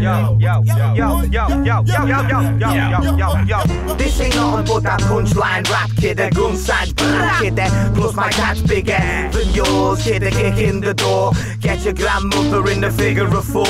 yo. This ain't nothing but that punchline rap, kid. A gun size black, kid. Plus my cat's bigger than yours, kid. A kick in the door. Get your grandmother in the figure of four.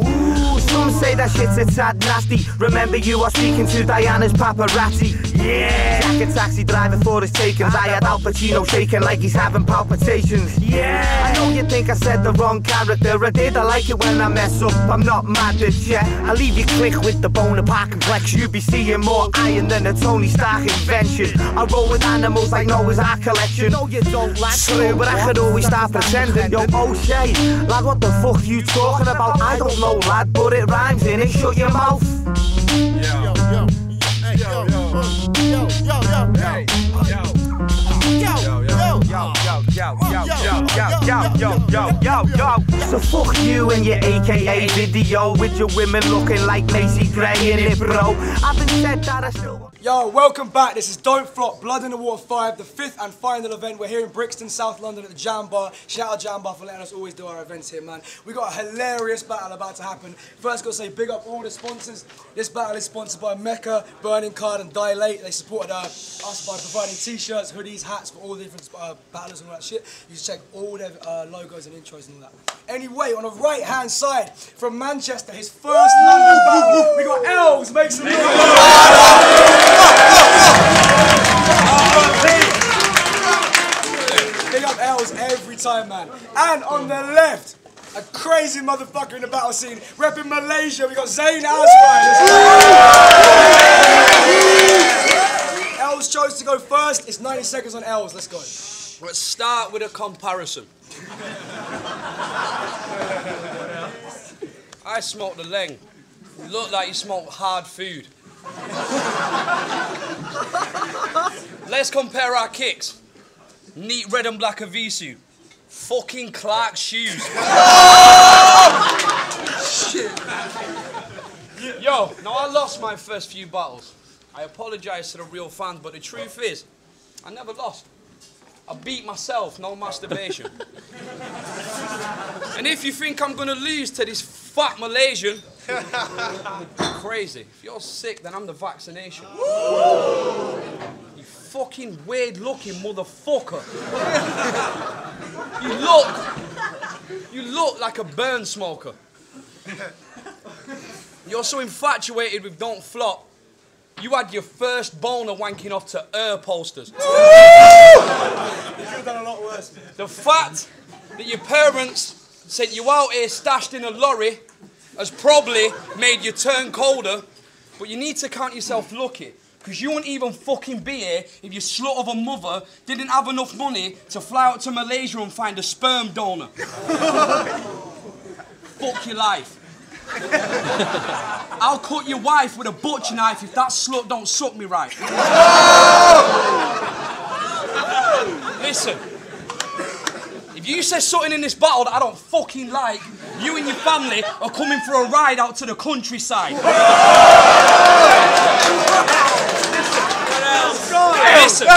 Ooh, some say that shit's a tad nasty. Remember, you are speaking to Diana's paparazzi. Yeah. Jack a taxi driver for his takings. I had Al Pacino shaking like he's having palpitations. Yeah. I know you think I said the wrong character. I did. I like it when I mess up. I'm not mad at ya. I leave you click with the Bonaparte complex. You be seeing more iron than a Tony Stark invention. I roll with animals like Noah's Ark collection. No, you don't like true, but I could always start pretending. Yo, O'Shea, like what the fuck you talking about? I don't know, lad, but it rhymes in it. Shut your mouth. Yo, yo, hey, yo, yo, yo, yo, yo, hey, yo, yo, yo, yo, yo, yo, yo, yo, yo, yo, yo, yo, yo. So fuck you and your AKA video with your women looking like Macy Gray in it, bro. I've been said that I still. Yo, welcome back. This is Don't Flop, Blood in the Water 5, the 5th and final event. We're here in Brixton, South London at the Jam Bar. Shout out Jam Bar for letting us always do our events here, man. We got a hilarious battle about to happen. First, gotta say big up all the sponsors. This battle is sponsored by Mecca, Burning Card, and Dilate. They supported us by providing t-shirts, hoodies, hats for all the different battlers and all that shit. You should check all their logos and intros and all that. Anyway, on the right-hand side from Manchester, his first London battle, we got Elz. Make some noise. Big up Elz every time, man. And on the left, a crazy motherfucker in the battle scene, repping Malaysia, we got Zain Azrai. Elz chose to go first. It's 90 seconds on Elz. Let's go. Let's start with a comparison. I smoked the leng. You look like you smoked hard food. Let's compare our kicks. Neat red and black Avisu. Fucking Clark's shoes. Shit. Yo, now I lost my first few battles. I apologise to the real fans, but the truth is, I never lost. I beat myself, no masturbation. And if you think I'm gonna lose to this fat Malaysian, crazy. If you're sick, then I'm the vaccination. You fucking weird-looking motherfucker. You look like a burn smoker. You're so infatuated with Don't Flop, you had your first boner wanking off to posters. You could have done a lot worse. The fact that your parents sent you out here stashed in a lorry has probably made you turn colder, but you need to count yourself lucky, because you wouldn't even fucking be here if your slut of a mother didn't have enough money to fly out to Malaysia and find a sperm donor. Fuck your life. I'll cut your wife with a butcher knife if that slut don't suck me right. Listen, if you say something in this battle that I don't fucking like, you and your family are coming for a ride out to the countryside. Listen.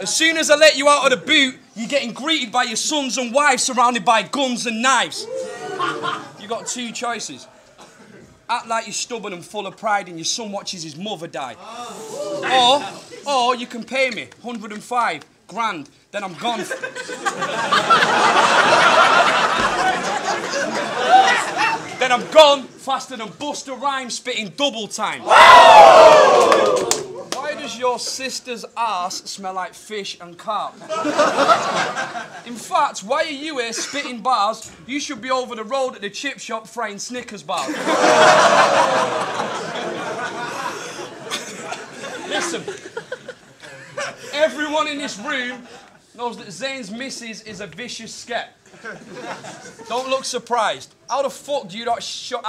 As soon as I let you out of the boot, you're getting greeted by your sons and wives surrounded by guns and knives. You got two choices. Act like you're stubborn and full of pride and your son watches his mother die. Or you can pay me 105 grand, then I'm gone. Then I'm gone faster than Busta Rhyme spitting double time. Why does your sister's ass smell like fish and carp? In fact, why are you here spitting bars? You should be over the road at the chip shop frying Snickers bars. Listen, everyone in this room knows that Zane's missus is a vicious sket. Don't look surprised. How the fuck do you show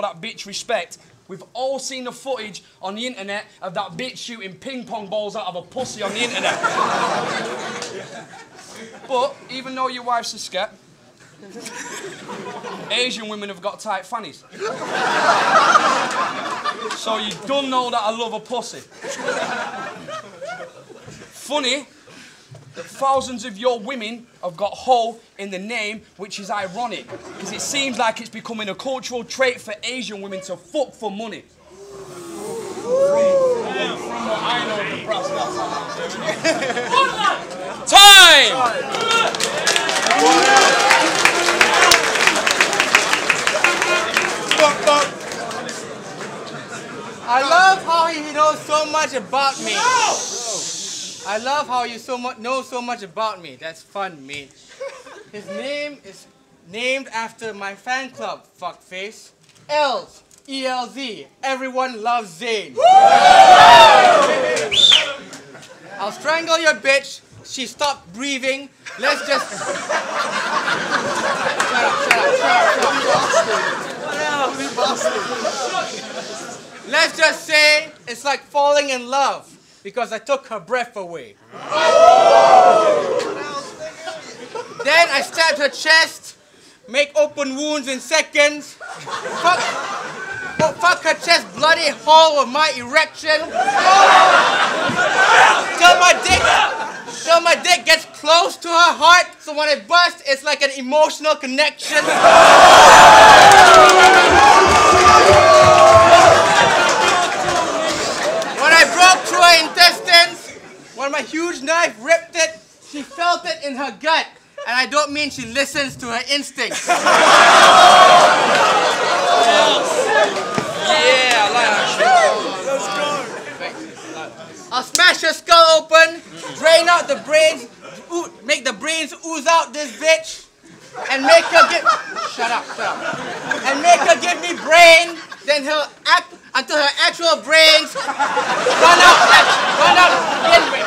that bitch respect? We've all seen the footage on the internet of that bitch shooting ping pong balls out of a pussy on the internet. But even though your wife's a sket, Asian women have got tight fannies. So you don't know that I love a pussy. Funny that thousands of your women have got ho in the name, which is ironic, because it seems like it's becoming a cultural trait for Asian women to fuck for money. From what I know of the brass, that's how it is. Time! I love how he knows so much about me. I love how you know so much about me. That's fun, mate. His name is named after my fan club, fuckface. Elz, E-L-Z. Everyone loves Zain. I'll strangle your bitch. She stopped breathing. Let's just... Shut up. Let's just say it's like falling in love because I took her breath away. Oh! Then I stabbed her chest, make open wounds in seconds, fuck her chest bloody hole of my erection. Oh! Till my dick gets close to her heart, so when it busts, it's like an emotional connection. Oh! Broke through her intestines. When my huge knife ripped it, she felt it in her gut. And I don't mean she listens to her instincts. Yeah, I like that. Let's go. I'll smash her skull open, drain out the brains, make the brains ooze out this bitch, and make her give... Shut up. And make her give me brain, then he'll act... until her actual brains run out to begin with.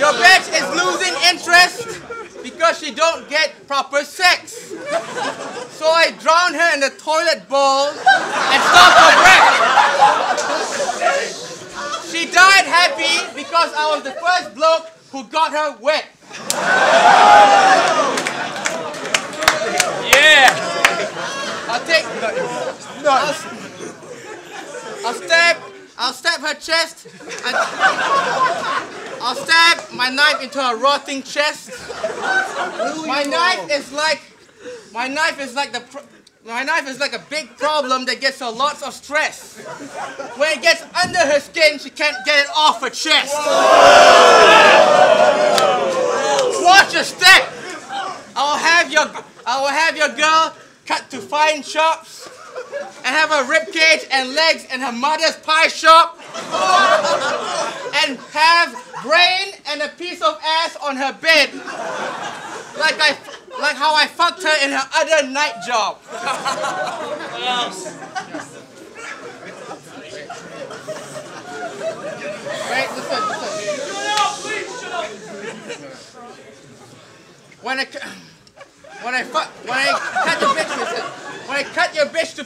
Your bitch is losing interest because she don't get proper sex. So I drown her in the toilet bowl and stop her breath. She died happy because I was the first bloke who got her wet. I'll stab her chest. I'll stab my knife into her rotting chest. My knife is like a big problem that gets her lots of stress. When it gets under her skin, she can't get it off her chest. Watch your step. I will have your girl cut to fine chops, and have her ribcage and legs in her mother's pie shop, and have brain and a piece of ass on her bed, like how I fucked her in her other night job. Wait, listen. When I cut your bitch to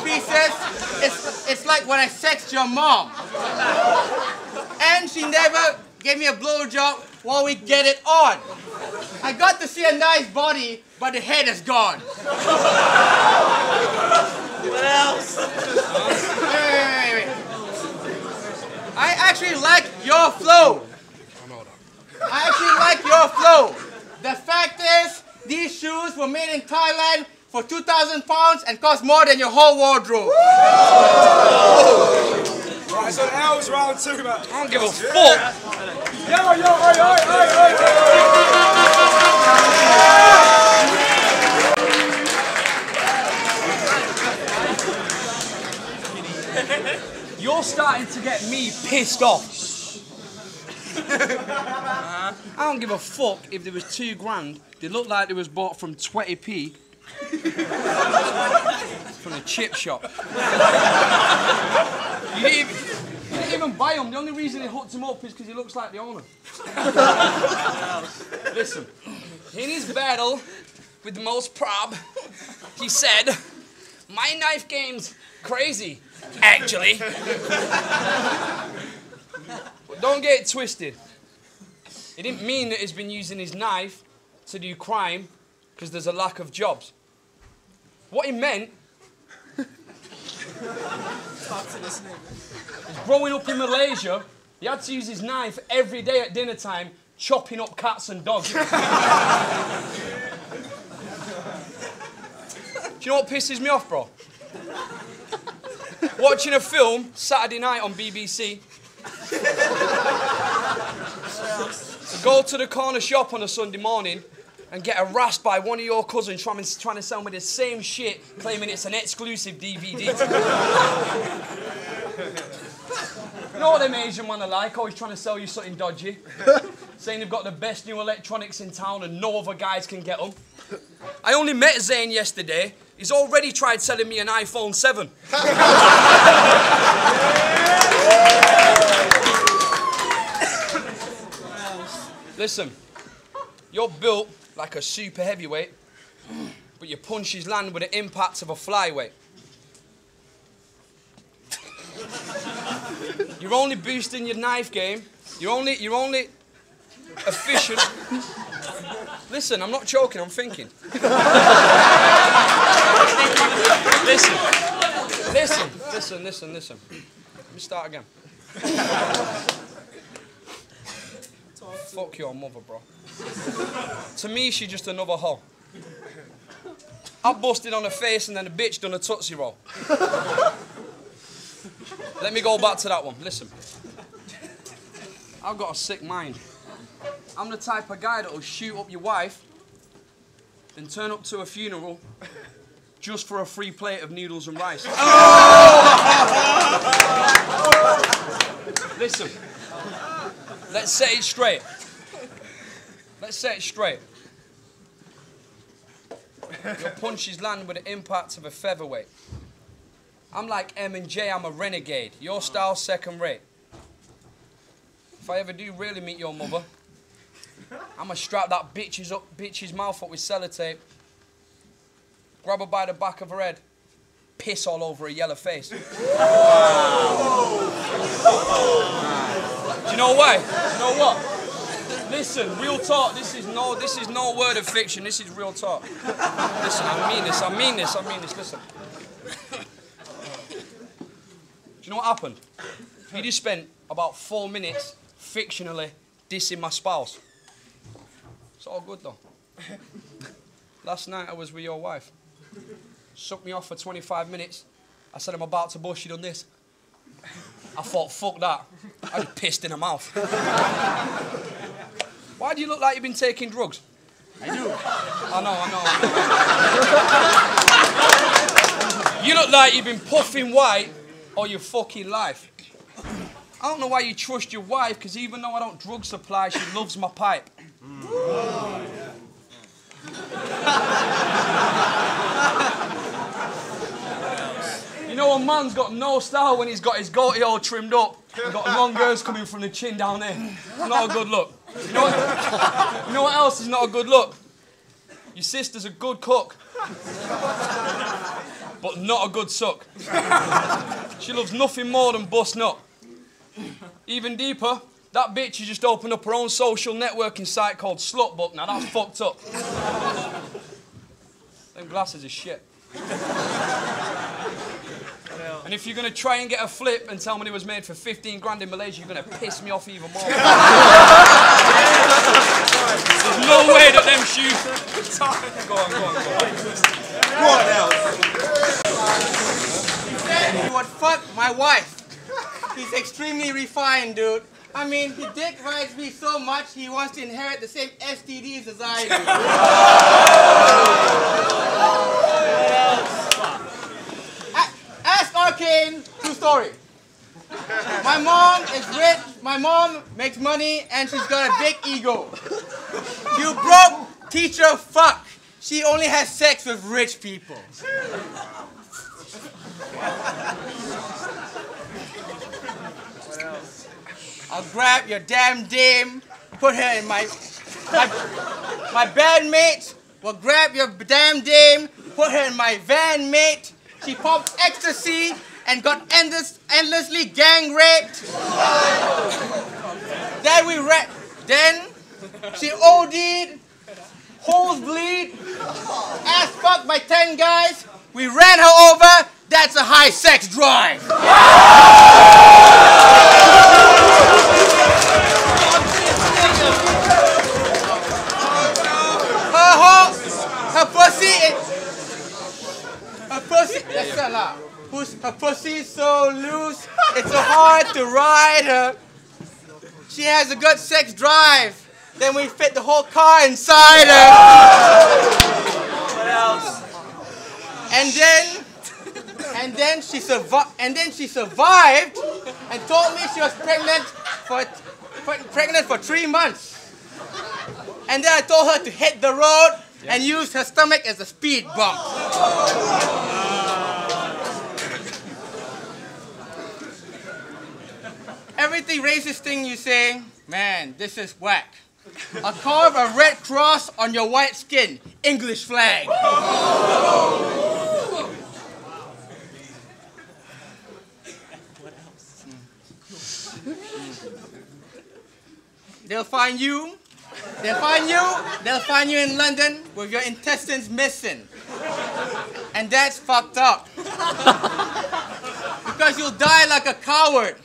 pieces, it's like when I sexed your mom. And she never gave me a blowjob while we get it on. I got to see a nice body, but the head is gone. What else? Wait. I actually like your flow. The fact is, these shoes were made in Thailand for £2,000 and cost more than your whole wardrobe. Right, so now it's round two, man. I don't give a fuck. Yo. You're starting to get me pissed off. I don't give a fuck if there was £2 grand. They looked like they was bought from 20p from a chip shop. You didn't even buy them. The only reason they hooked him up is because he looks like the owner. Listen, in his battle with the most prob, he said, "My knife game's crazy, actually." But don't get it twisted. It didn't mean that he's been using his knife to do crime because there's a lack of jobs. What he meant Talk to this nigga. Growing up in Malaysia, he had to use his knife every day at dinner time, chopping up cats and dogs. Do you know what pisses me off, bro? Watching a film Saturday night on BBC. Go to the corner shop on a Sunday morning and get harassed by one of your cousins trying to sell me the same shit, claiming it's an exclusive DVD. You know what them Asian man are like, always trying to sell you something dodgy. Saying they've got the best new electronics in town and no other guys can get them. I only met Zain yesterday. He's already tried selling me an iPhone 7. Listen, you're built like a super heavyweight, but your punches land with the impact of a flyweight. You're only boosting your knife game. You're only efficient. Listen, I'm not joking, I'm thinking. Listen. Let me start again. Fuck your mother, bro. To me, she's just another hoe. I busted on her face and then the bitch done a Tootsie Roll. Let me go back to that one. Listen. I've got a sick mind. I'm the type of guy that'll shoot up your wife, then turn up to a funeral just for a free plate of noodles and rice. Oh! Listen, let's set it straight. Your punches land with the impact of a featherweight. I'm like M&J, I'm a renegade. Your style's second rate. If I ever do really meet your mother, I'ma strap that bitch's mouth up with sellotape, grab her by the back of her head, piss all over her yellow face. Do you know why? Do you know what? Listen, real talk. This is no word of fiction. This is real talk. Listen, I mean this. Listen. Do you know what happened? He just spent about 4 minutes fictionally dissing my spouse. It's all good though. Last night I was with your wife. Sucked me off for 25 minutes. I said I'm about to bust, she done this. I thought, fuck that. I just pissed in her mouth. Why do you look like you've been taking drugs? I do. I know. You look like you've been puffing white all your fucking life. I don't know why you trust your wife, because even though I don't drug supply, she loves my pipe. Mm. Oh, yeah. You know, a man's got no style when he's got his goatee all trimmed up. He's got long hairs coming from the chin down there. Not a good look. You know what else is not a good look? Your sister's a good cook, but not a good suck. She loves nothing more than bust nut. Even deeper, that bitch has just opened up her own social networking site called Slutbook. Now that's fucked up. Them glasses are shit. And if you're gonna try and get a flip and tell me it was made for 15 grand in Malaysia, you're gonna piss me off even more. There's no way that them shoes. Go on. You would fuck my wife. He's extremely refined, dude. I mean, he dick rides me so much, he wants to inherit the same STDs as I do. Ask Arcane, true story. My mom is rich, my mom makes money, and she's got a big ego. You broke teacher fuck. She only has sex with rich people. I'll grab your damn dame, put her in my bandmate. Will grab your damn dame, put her in my van, mate. She popped ecstasy and got endlessly gang raped. Then she OD'd, holes bleed, ass fucked by 10 guys. We ran her over, That's a high sex drive. Her pussy. That's a lot. Her pussy's so loose, it's so hard to ride her. She has a good sex drive. Then we fit the whole car inside her. What else? And then she survived and told me she was pregnant for 3 months. And then I told her to hit the road and use her stomach as a speed bump. Everything racist thing you say, man, this is whack. I'll carve a red cross on your white skin. English flag. What else? They'll find you in London with your intestines missing. And that's fucked up. Because you'll die like a coward.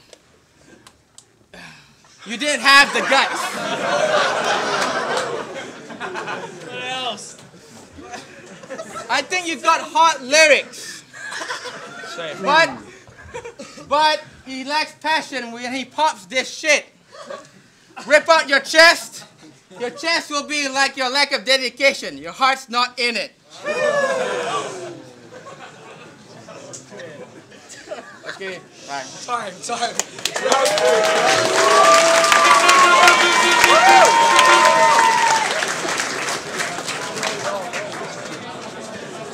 You didn't have the guts. What else? I think you got hot lyrics. But he lacks passion when he pops this shit. Rip out your chest. Your chest will be like your lack of dedication. Your heart's not in it. Okay, right. Time.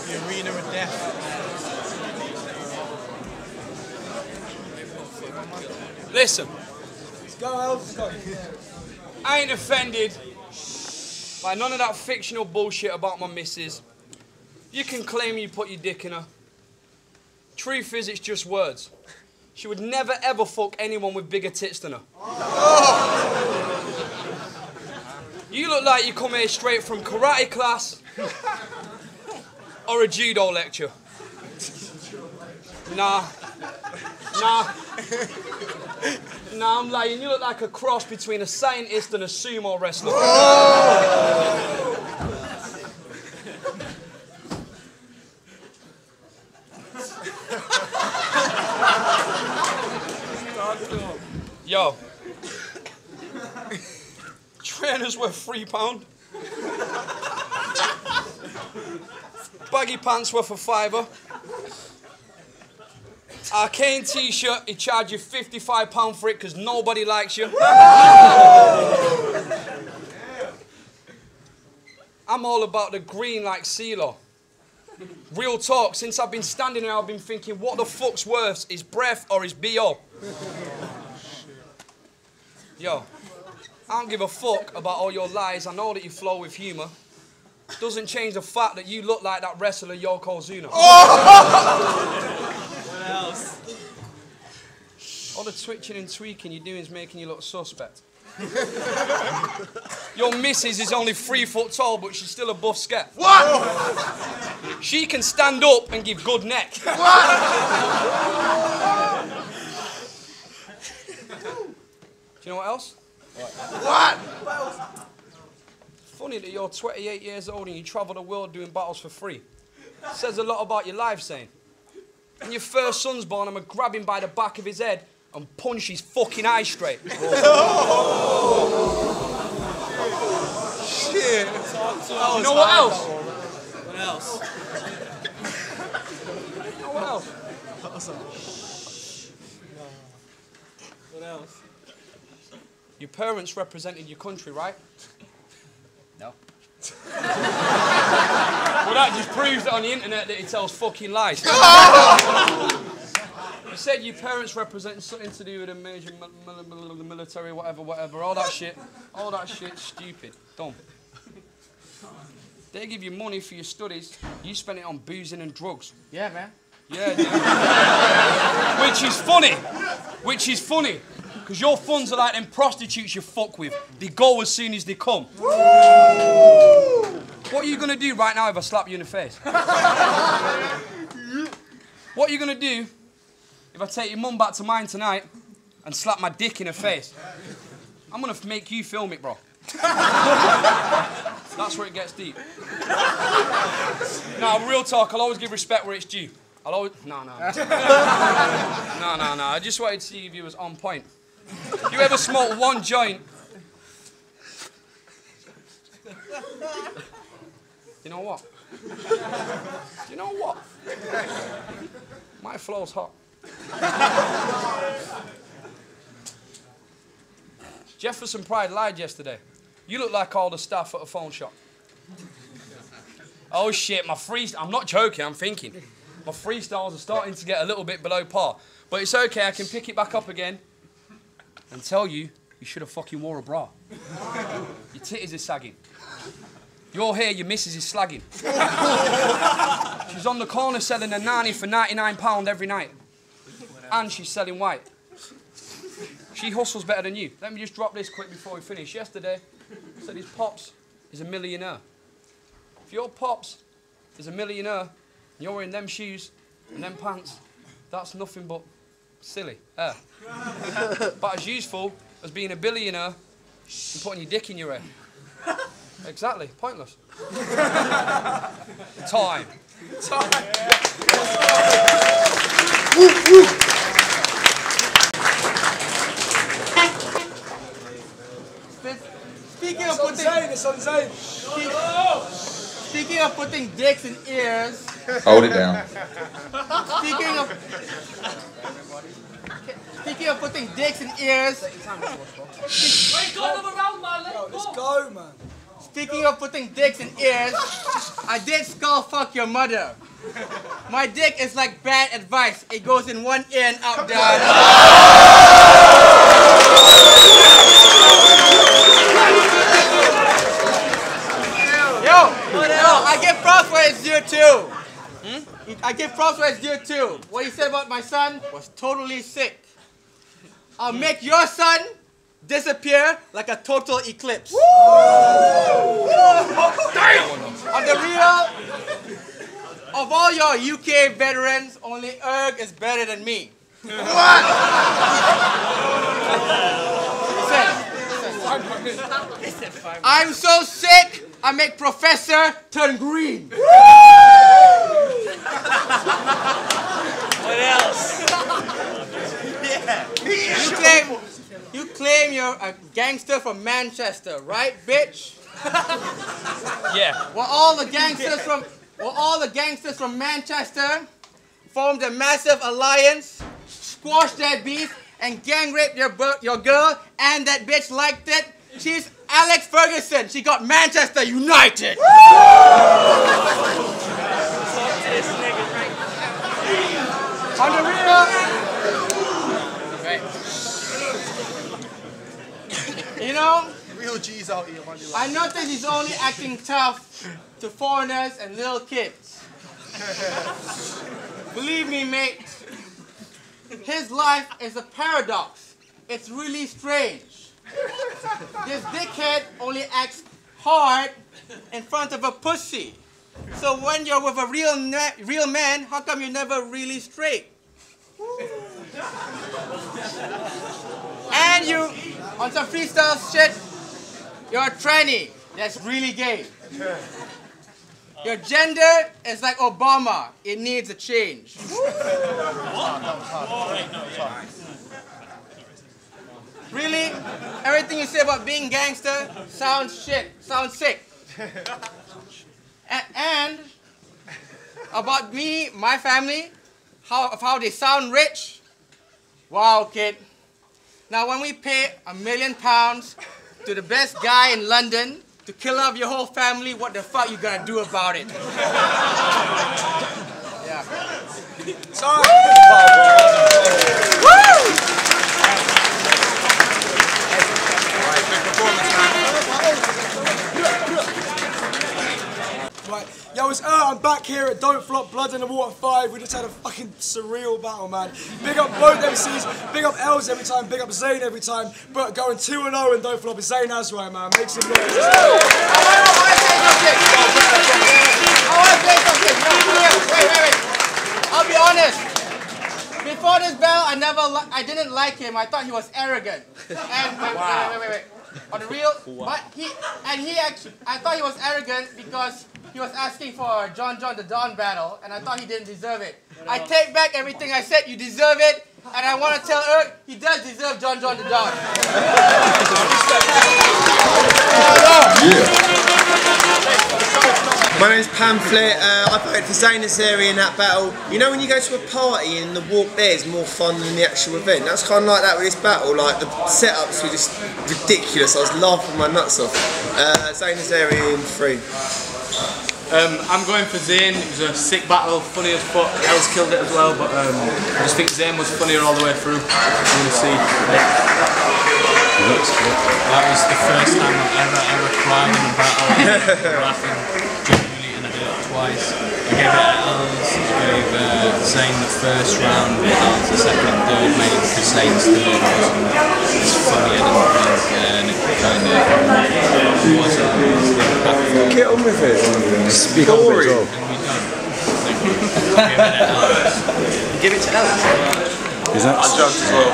The arena of death. Listen. Go, Elz. I ain't offended by none of that fictional bullshit about my missus. You can claim you put your dick in her. Truth is, it's just words. She would never ever fuck anyone with bigger tits than her. Oh. You look like you come here straight from karate class or a judo lecture. Nah, I'm lying. You look like a cross between a scientist and a sumo wrestler. Oh. Yo, trainers were £3. Baggy pants were for £5. Arcane t-shirt, he charged you £55 for it because nobody likes you. I'm all about the green like CeeLo. Real talk, since I've been standing there, I've been thinking, what the fuck's worse, his breath or his BO? Yo, I don't give a fuck about all your lies. I know that you flow with humour. Doesn't change the fact that you look like that wrestler Yokozuna. Oh! What else? All the twitching and tweaking you're doing is making you look suspect. Your missus is only 3 foot tall, but she's still a buff scat. What? She can stand up and give good neck. What? You know what else? What? Funny that you're 28 years old and you travel the world doing battles for free. Says a lot about your life, Zain. When your first son's born, I'm going to grab him by the back of his head and punch his fucking eye straight. Oh. Shit. You know what else? What else? You know what else? What else? Your parents represented your country, right? No. Well, that just proves that on the internet that it tells fucking lies. You said your parents represented something to do with a major military, whatever, all that shit, stupid, dumb. They give you money for your studies, you spend it on boozing and drugs. Yeah, man. Yeah, dude. Which is funny. Because your funds are like them prostitutes you fuck with. They go as soon as they come. Woo! What are you going to do right now if I slap you in the face? What are you going to do if I take your mum back to mine tonight and slap my dick in her face? I'm going to make you film it, bro. That's where it gets deep. No, real talk, I'll always give respect where it's due. I'll always... No. I just wanted to see if you was on point. If you ever smoked one joint... You know what? You know what? My flow's hot. Jefferson Pride lied yesterday. You look like all the staff at a phone shop. Oh shit, my freestyle, I'm not joking, I'm thinking. My freestyles are starting to get a little bit below par. But it's okay, I can pick it back up again and tell you, you should have fucking wore a bra. Your titties are sagging. You're here, your missus is slagging. She's on the corner selling a nanny for £99 every night. And she's selling white. She hustles better than you. Let me just drop this quick before we finish. Yesterday, I said his pops is a millionaire. If your pops is a millionaire, and you're wearing them shoes and them pants, that's nothing but silly. But as useful as being a billionaire and putting your dick in your hair. Exactly. Pointless. Time. Time. Yeah. Woo, woo. Speaking of putting dicks in ears. Hold it down. Speaking of putting dicks in ears. Wait, turn them around, man. Let's go, man. Speaking of putting dicks in ears, I did skull fuck your mother. My dick is like bad advice. It goes in one ear and out the other. I give props where it's due too. I give props where it's due too. What he said about my son was totally sick. I'll make your son disappear like a total eclipse. Woo! On the real, of all your UK veterans, only Eurgh is better than me. What? Listen. I'm so sick. I make Professor turn green. Woo! What else? Yeah. You claim you're a gangster from Manchester, right, bitch? Yeah. Well, all the gangsters from Manchester formed a massive alliance, squashed that beef, and gang raped your girl, and that bitch liked it. She's Alex Ferguson. She got Manchester United. You know, real G's out here. I noticed he's only acting tough to foreigners and little kids. Believe me, mate. His life is a paradox. It's really strange. This dickhead only acts hard in front of a pussy. So when you're with a real man, how come you're never really straight? And you, on some freestyle shit, you're a tranny that's really gay. Your gender is like Obama. It needs a change. Really? Everything you say about being gangster sounds shit, sounds sick. And about me, my family, how they sound rich. Wow, kid. Now when we pay £1 million to the best guy in London to kill off your whole family, what the fuck you gonna do about it? Yeah. Sorry. Woo! Woo! Right. Yo, it's Eurgh. I'm back here at Don't Flop, Blood in the Water 5. We just had a fucking surreal battle, man. Big up both MCs, big up Elz every time, big up Zain every time. But going 2-0 in Don't Flop is Zain Azrai, man. Make some noise. I want to say something. Wait. I'll be honest. Before this bell, I didn't like him. I thought he was arrogant. And wait. On the real, but I thought he was arrogant because he was asking for a John John the Don battle, and I thought he didn't deserve it. I take back everything I said. You deserve it, and I want to tell Eurgh he does deserve John John the Don. Yeah. My name's Pam Flett. I voted for Zain Azrai in that battle. You know when you go to a party and the walk there is more fun than the actual event? That's kind of like that with this battle. Like the setups were just ridiculous. I was laughing my nuts off. Zain Azrai in 3. I'm going for Zain. It was a sick battle, funny as fuck. Elz killed it as well, but I just think Zain was funnier all the way through. You can see. That was the first time I've ever cried in a battle. Laughing genuinely, and I did it twice. I gave it to Elz. I gave Zain the first round, Elz the second, third, made it to Zain's third. It's funnier than I think, and it kind of was get on with it. Speak on with it. Give it to Alex. I judged as well.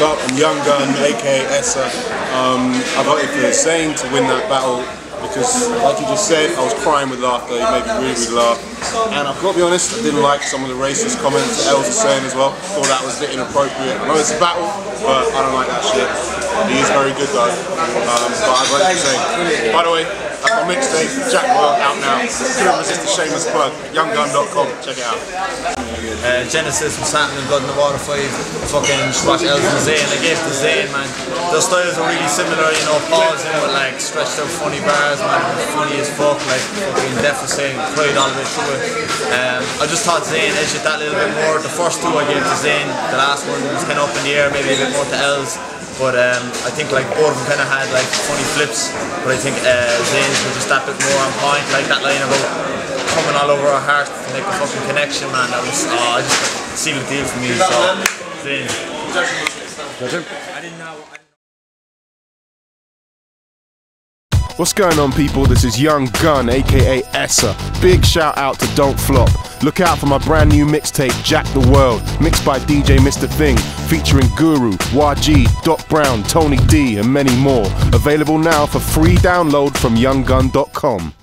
So I'm Young Gun, aka Essa. I voted for Zain to win that battle because, like you just said, I was crying with laughter. It made me really laugh. And I've got to be honest, I didn't like some of the racist comments that Elz was saying as well. Thought that was a bit inappropriate. I know it's a battle, but I don't like that shit. He is very good though. But I'd like to say, by the way, that's my mixtape, Jack Boy, out now. Couldn't resist the shameless plug. Younggun.com, check it out. Genesis from Saturn and Blood in the Water 5. Fucking squash Elz and Zain. I gave to Zain, man. Their styles are really similar, you know, pause in with like stretched out funny bars, man. Funny as fuck, like fucking deficit, cried all the way through it. I just thought Zain edged it that little bit more. The first two I gave to Zain, the last one was kind of up in the air, maybe a bit more to Elz. But I think like both of them kind of had like funny flips, but I think Zain's was just that bit more on point, like that line about coming all over our heart to make a fucking connection, man. That was, I just sealed the deal for me, so Zain. What's going on, people? This is Young Gun, aka Essa. Big shout out to Don't Flop. Look out for my brand new mixtape, Jack the World, mixed by DJ Mr. Thing, featuring Guru, YG, Doc Brown, Tony D, and many more. Available now for free download from younggun.com.